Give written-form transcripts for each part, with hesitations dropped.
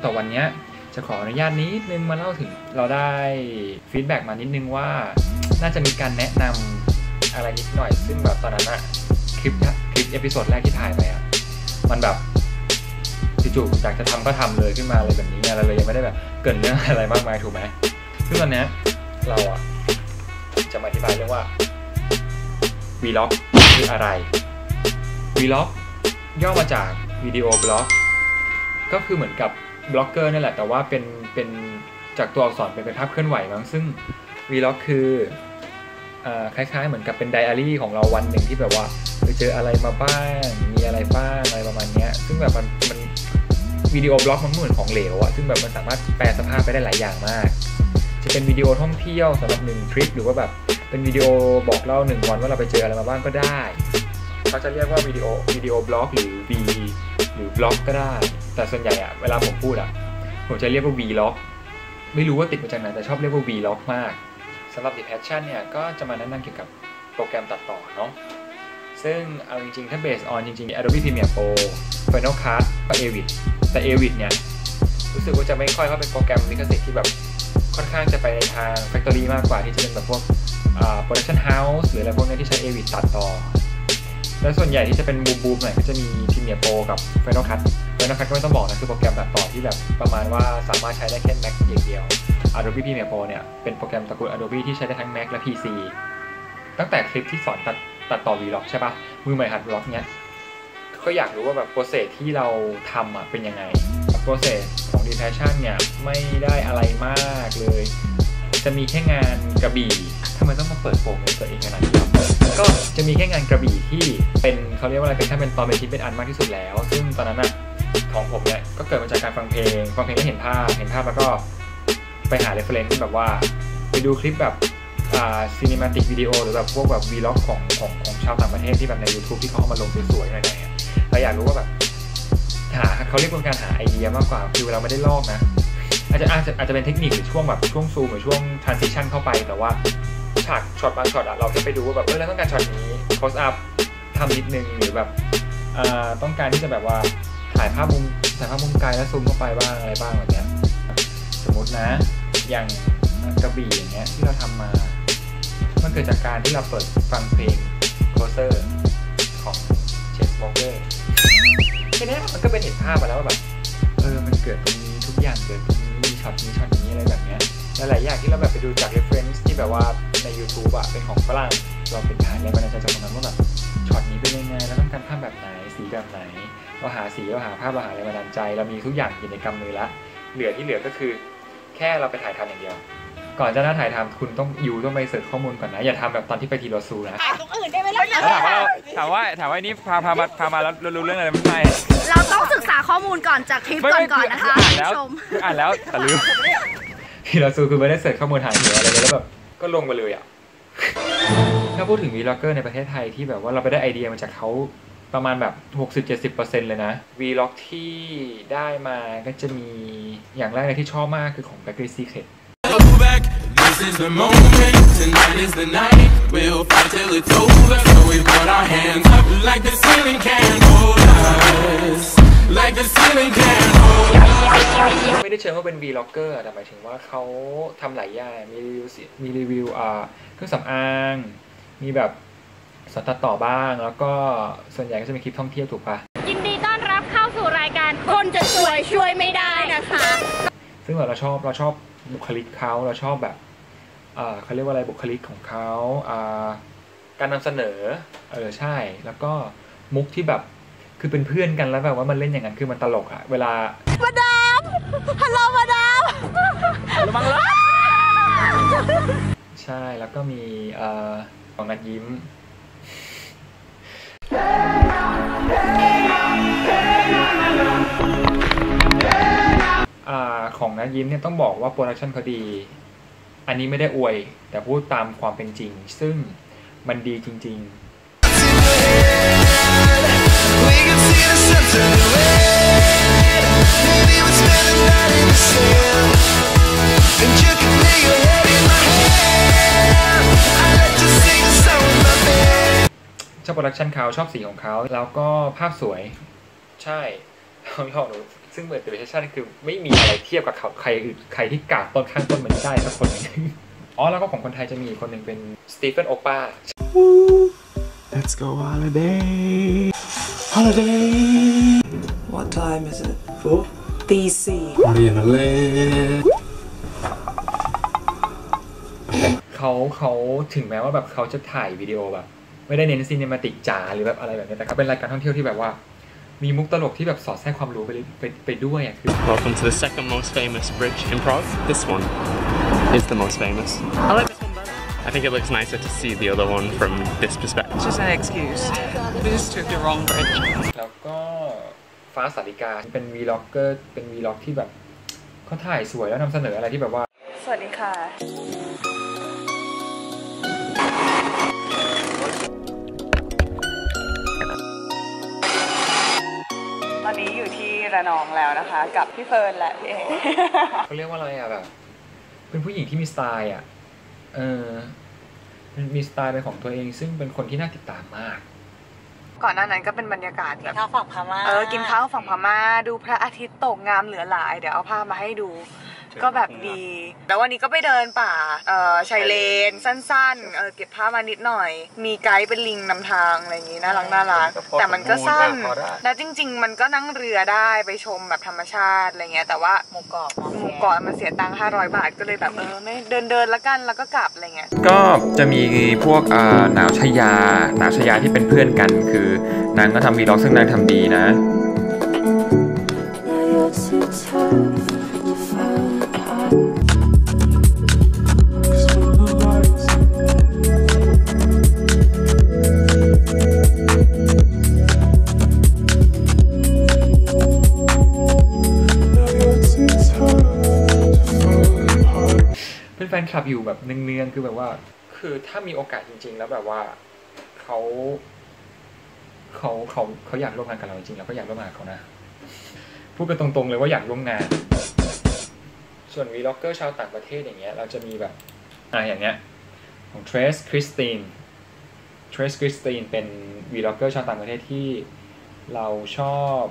แต่วันนี้จะขออนุญาตนิดนึงมาเล่าถึงเราได้ฟีดแบ็กมานิดนึงว่าน่าจะมีการแนะนำอะไรนิดหน่อยซึ่งแบบตอนนั้นอะคลิปเอพิโซดแรกที่ถ่ายไปอะมันแบบจู่ๆอยากจะทำก็ทำเลยขึ้นมาอะไรแบบนี้อะไรเลยยังไม่ได้แบบเกิดเรื่องอะไรมากมายถูกไหมซึ่งตอนนี้เราอะจะมาอธิบายเรื่องว่า Vlog คืออะไร Vlog ย่อมาจาก Video Blog ก็คือเหมือนกับ Vlogger นั่นแหละแต่ว่าเป็นจากตัวอักษรเป็นภาพเคลื่อนไหวมั้งซึ่ง Vlog คือคล้ายๆเหมือนกับเป็นไดอารี่ของเราวันหนึ่งที่แบบว่าไปเจออะไรมาบ้างมีอะไรบ้างอะไรประมาณนี้ซึ่งแบบมันวิดีโอบล็อกมันเหมือนของเหลวอะซึ่งแบบมันสามารถแปลสภาพไปได้หลายอย่างมากจะเป็นวิดีโอท่องเที่ยวสำหรับหนึ่งทริปหรือว่าแบบเป็นวิดีโอบอกเล่าหนึ่งวันว่าเราไปเจออะไรมาบ้างก็ได้เขาจะเรียกว่าวิดีโอบล็อกหรือ V หรือบล็อกก็ได้แต่ส่วนใหญ่อะเวลาผมพูดอะผมจะเรียกว่า Vlog ไม่รู้ว่าติดมาจากไหนแต่ชอบเรียกว่า Vlog มากสำหรับ The Passion เนี่ยก็จะมาแนะนำเกี่ยวกับโปรแกรมตัดต่อเนาะซึ่งเอาจริงๆถ้า based on จริงๆ Adobe Premiere Pro Final Cut กับ Avid แต่ Avid เนี่ยรู้สึกว่าจะไม่ค่อยเข้าเป็นโปรแกรมลิขสิทธิ์ที่แบบค่อนข้างจะไปในทาง Factory มากกว่าที่จะเป็นแบบพวกProduction House หรืออะไรพวกนี้ที่ใช้ Avid ตัดต่อและส่วนใหญ่ที่จะเป็นบูมหน่อยก็จะมี Premiere Pro กับ Final Cut Final Cut ก็ไม่ต้องบอกนะคือโปรแกรมตัดต่อที่แบบประมาณว่าสามารถใช้ได้แค่ Mac อย่างเดียวAdobe Premiere Pro เนี่ยเป็นโปรแกรมตระกูล Adobe ที่ใช้ได้ทั้ง Mac และ PC ตั้งแต่คลิปที่สอนตัดต่อ Vlog ใช่ปะมือใหม่หัด Vlog เนี่ยก็อยากรู้ว่าแบบโปรเซสที่เราทำเป็นยังไงโปรเซสของ The Passion เนี่ยไม่ได้อะไรมากเลยจะมีแค่งานกระบี่ทำไมต้องมาเปิดโปรในตัวเองขนาดนี้ก็จะมีแค่งานกระบี่ที่เป็นเขาเรียกว่าอะไรเป็นถ้าเป็นตอนเป็นชิ้นเป็นอันมากที่สุดแล้วซึ่งตอนนั้นอะของผมเนี่ยก็เกิดมาจากการฟังเพลงแล้วเห็นภาพแล้วก็ไปหา reference แบบว่าไปดูคลิปแบบcinematic video หรือแบบพวกแบบ vlog ของชาวต่างประเทศที่แบบใน YouTube ที่เขาเอามาลงสวยๆอะไรอย่างเงี้ยเราอยากรู้ว่าแบบหาเขาเรียกว่าการหาไอเดียมากกว่าคือเราไม่ได้ลอกนะอาจจะเป็นเทคนิคหรือช่วงแบบช่วงซูมหรือช่วง transition เข้าไปแต่ว่าฉากช็อตบางช็อตเราจะไปดูว่าแบบเราต้องการช็อตนี้ close up ทำนิดนึงหรือแบบต้องการที่จะแบบว่าถ่ายภาพมุมไกลแล้วซูมเข้าไปบ้างอะไรบ้างแบบเนี้ยสมมตินะอย่างกระบี่อย่างเงี้ยที่เราทำมามันเกิดจากการที่เราเปิดฟังเพลง Closer ของเชส Vlogger แค่นี้มันก็เป็นเห็นภาพไปแล้วว่าแบบมันเกิดตรงนี้ทุกอย่างเกิดตรงนี้มีช็อตนี้อะไรแบบเนี้ยหลายอย่างที่เราแบบไปดูจาก reference ที่แบบว่าใน YouTube อะเป็นของฝรั่งเราเป็นฐานแรงบันดาลใจจากตรงนั้นว่าแบบช็อตนี้เป็นยังไงแล้วต้องการภาพแบบไหนสีแบบไหนเราหาสีเราหาภาพเราหาแรงบันดาลใจเรามีทุกอย่างอยู่ในกำมือละเหลือที่เหลือก็คือแค่เราไปถ่ายทำอย่างเดียวก่อนจะน่าถ่ายทำคุณต้องไปเสิร์ชข้อมูลก่อนนะอย่าทำแบบตอนที่ไปทีโรซูนะถามคนอื่นได้ไหมล่ะถามว่านี่พามาแล้วรู้เรื่องอะไรไม่ใช่เราต้องศึกษาข้อมูลก่อนจากคลิปก่อนนะคะชมอ่านแล้วแต่ลืมทีโรซูคือไม่ได้เสิร์ชข้อมูลหาเหยื่ออะไรเลยแล้วแบบก็ลงไปเลยอ่ะถ้าพูดถึงวีล็อกเกอร์ในประเทศไทยที่แบบว่าเราไปได้ไอเดียมาจากเขาประมาณแบบ 60-70% เลยนะ Vlog ที่ได้มาก็จะมีอย่างแรกเลยที่ชอบมากคือของ Black Secret ไม่ได้เชิญว่าเป็น Vlogger แต่หมายถึงว่าเขาทำหลายอย่างมีรีวิวเครื่องสำอางมีแบบสอนตัดต่อบ้างแล้วก็ส่วนใหญ่ก็จะเป็นคลิปท่องเที่ยวถูกปะยินดีต้อนรับเข้าสู่รายการคนจะสวยช่วยไม่ได้นะคะซึ่งเราชอบบุคลิกเขาเราชอบแบบเขาเรียกว่าอะไรบุคลิกของเขาการนำเสนอใช่แล้วก็มุกที่แบบคือเป็นเพื่อนกันแล้วแบบว่ามันเล่นอย่างนั้นคือมันตลกอะเวลามาดามฮัลโหลมาดามระวังละใช่แล้วก็มีของนัดยิ้มของนัดยิ้มเนี่ยต้องบอกว่าโปรดักชันเขาดีอันนี้ไม่ได้อวยแต่พูดตามความเป็นจริงซึ่ง มันดีจริงๆชอบโปรดักชันเขาชอบสีของเขาแล้วก็ภาพสวยใช่ของหนูซึ่งเหมือนเดเวชั่นคือไม่มีอะไรเทียบกับเขาใครที่กาดต้นข้างต้นมันได้สักคนนึงอ๋อแล้วก็ของคนไทยจะมีคนหนึ่งเป็นสตีเฟนโอป้า Let's go holiday holiday What time is it 4 ตี 4เรียนอะไรเขาถึงแม้ว่าแบบเขาจะถ่ายวิดีโอแบบไม่ได้เน้นซีเนมาติกจ๋าหรือแบบอะไรแบบนี้แต่เขาเป็นรายการท่องเที่ยวที่แบบว่ามีมุกตลกที่แบบสอดแทรกความรู้ไปด้วยอ่ะคือ Welcome to the second most famous bridge in Prague. This one is the most famous. I like this one better. I think it looks nicer to see the other one from this perspective. Just an excuse. We just took the wrong bridge. แล้วก็ฟ้าสาริกาเป็นVloggerเป็นVlogที่แบบเขาถ่ายสวยแล้วนำเสนออะไรที่แบบว่าสวัสดีค่ะตอนนี้อยู่ที่ระนองแล้วนะคะกับพี่เฟิร์นและพี่เอเขาเรียกว่าอะไรอ่ะแบบเป็นผู้หญิงที่มีสไตล์อ่ะมีสไตล์เป็นของตัวเองซึ่งเป็นคนที่น่าติดตามมากก่อนหน้านั้นก็เป็นบรรยากาศแบบข้าวฝั่งพม่ากินข้าวฝั่งพม่าดูพระอาทิตย์ตกงามเหลือหลายเดี๋ยวเอาภาพมาให้ดูก็แบบดีแล้ววันนี้ก็ไปเดินป่าชายเลนสั้นๆเก็บภาพมานิดหน่อยมีไกด์เป็นลิงนำทางอะไรอย่างนี้น่ารักน่ารักแต่มันก็สั้นแล้วจริงๆมันก็นั่งเรือได้ไปชมแบบธรรมชาติอะไรเงี้ยแต่ว่าหมู่เกาะมันเสียตังค์500 บาทก็เลยแบบไม่เดินละกันแล้วก็กลับอะไรเงี้ยก็จะมีพวกหนาวชยาที่เป็นเพื่อนกันคือนางก็ทำวีล็อกซึ่งนางทำดีนะเป็นแฟนคลับอยู่แบบเนืองๆคือแบบว่าคือถ้ามีโอกาสจริงๆแล้วแบบว่าเขาอยากร่วมงานกับเราจริงๆแล้วก็อยากร่วมงานเขานะพูดกันตรงๆเลยว่าอยากร่วมงานส่วนวีล็อกเกอร์ชาวต่างประเทศอย่างเงี้ยเราจะมีแบบอย่างเงี้ยของเทรสคริสตินเป็นวีล็อกเกอร์ชาวต่างประเทศที่เราชอบ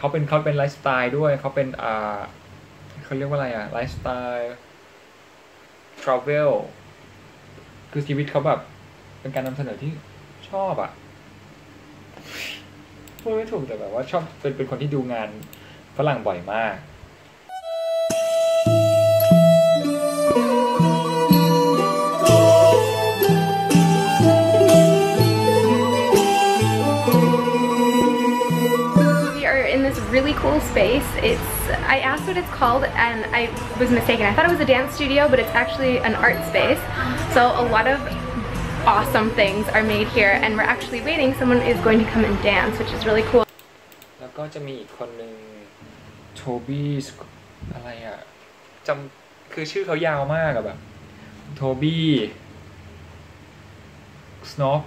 เขาเป็นไลฟ์สไตล์ด้วยเขาเป็นเขาเรียกว่าอะไรอะไลฟ์สไตล์ทราเวลคือชีวิตเขาแบบเป็นการนำเสนอที่ชอบอะพูดไม่ถูกแต่แบบว่าชอบเป็นคนที่ดูงานฝรั่งบ่อยมากReally cool space. I asked what it's called and I was mistaken. I thought it was a dance studio, but it's actually an art space. So a lot of awesome things are made here, and we're actually waiting. Someone is going to come and dance, which is really cool. แล้วก็จะมีอีกคนหนึ่งโทบี้อะไรอะจำคือชื่อเขายาวมากอะแบบโทบี้สโนว์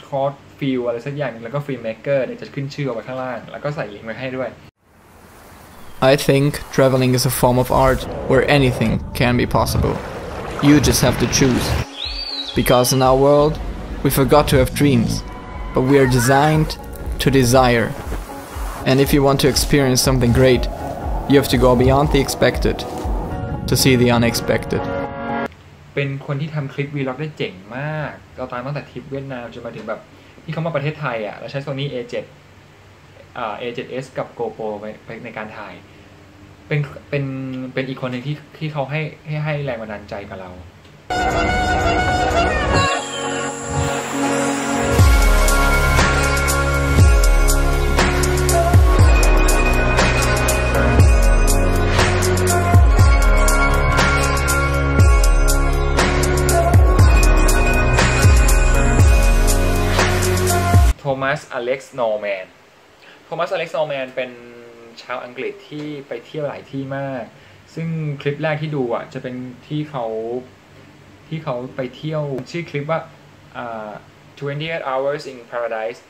สกอตฟิลอะไรสักอย่างนึงแล้วก็ฟรีเมกเกอร์เดี๋ยวจะขึ้นชื่อเอาไว้ข้างล่างแล้วก็ใส่ลิงก์ไว้ให้ด้วย I think traveling is a form of art where anything can be possible. You just have to choose. Because in our world, we forgot to have dreams, but we are designed to desire. And if you want to experience something great, you have to go beyond the expected to see the unexpected.เป็นคนที่ทำคลิปวีล็อกได้เจ๋งมากเราตามตั้งแต่ทริปเวียดนามจนมาถึงแบบที่เขามาประเทศไทยอ่ะเราใช้ Sony A7S กับ GoPro ไปในการถ่ายเป็นอีกคนหนึ่งที่เขาให้แรงบันดาลใจกับเราThomas Alex Alex Norman Thomas Alex Norman เป็นชาวอังกฤษที่ไปเที่ยวหลายที่มากซึ่งคลิปแรกที่ดูอ่ะจะเป็นที่เขาไปเที่ยวชื่อคลิปว่า28 hours in paradise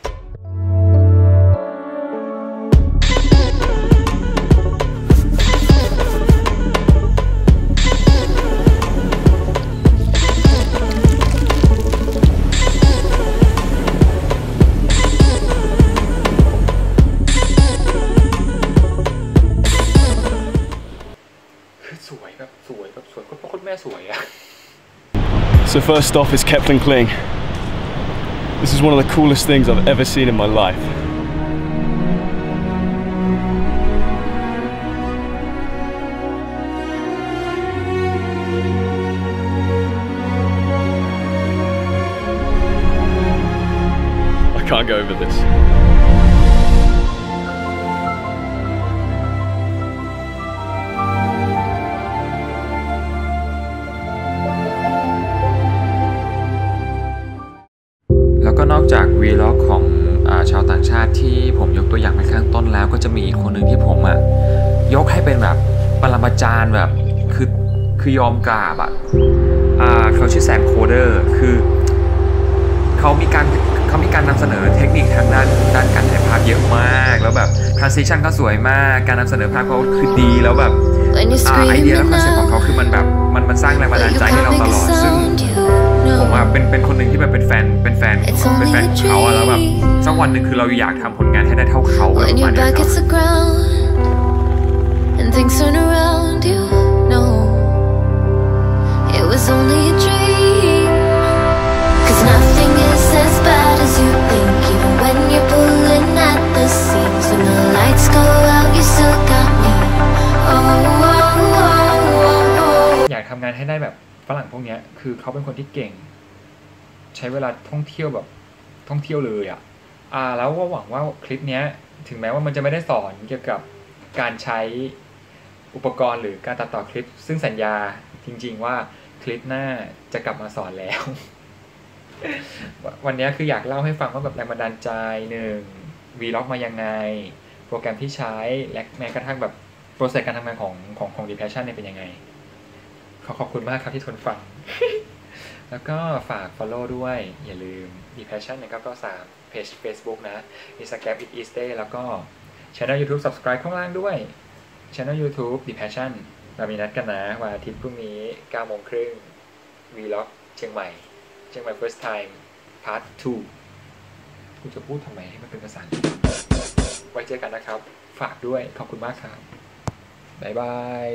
So first off is Kepling Kling. This is one of the coolest things I've ever seen in my life. I can't go over this. Vlog ของชาวต่างชาติที่ผมยกตัวอย่างไปข้างต้นแล้วก็จะมีอีกคนหนึ่งที่ผมยกให้เป็นแบบปรมาจารย์แบบคือยอมกราบเขาชื่อแซมโคเดอร์คือเขามีการนำเสนอเทคนิคทางด้านการถ่ายภาพเยอะมากแล้วแบบทรานซิชั่นเขาสวยมากการนำเสนอภาพเขาคือดีแล้วแบบไอเดียและคอนเซ็ปต์ของเขาคือมันแบบมันสร้างแรงบันดาลใจให้เราตลอดซึ่งผมเป็นคนหนึ่งที่แบบเป็นแฟนเขาแล้วแบบสักวันหนึ่งคือเราอยากทำผลงานให้ได้เท่าเขาแบบประมาณนี้ครับอยากทำงานให้ได้แบบฝรั่งพวกนี้คือเขาเป็นคนที่เก่งใช้เวลาท่องเที่ยวแบบท่องเที่ยวเลยแล้วก็หวังว่าคลิปนี้ถึงแม้ว่ามันจะไม่ได้สอนเกี่ยวกับการใช้อุปกรณ์หรือการตัดต่อคลิปซึ่งสัญญาจริงๆว่าคลิปหน้าจะกลับมาสอนแล้ว วันนี้คืออยากเล่าให้ฟังว่าแบบแรงบันดาลใจหนึ่งวีล็อกมายังไงโปรแกรมที่ใช้และแม้กระทั่งแบบโปรเซสการทำงานของ Depression เนี่ยเป็นยังไงขอบคุณมากครับที่ทนฟัง แล้วก็ฝาก follow ด้วยอย่าลืม Depression 1993 page Facebook นะ Instagram it is day แล้วก็ channel YouTube subscribe ข้างล่างด้วย channel YouTube Depression เรามีนัดกันนะวันอาทิตย์พรุ่งนี้ 9:30 น. Vlog เชียงใหม่ first time part 2 คุณจะพูดทำไมให้มันเป็นภาษาอังกฤษไว้เจอกันนะครับฝากด้วยขอบคุณมากครับบ๊ายบาย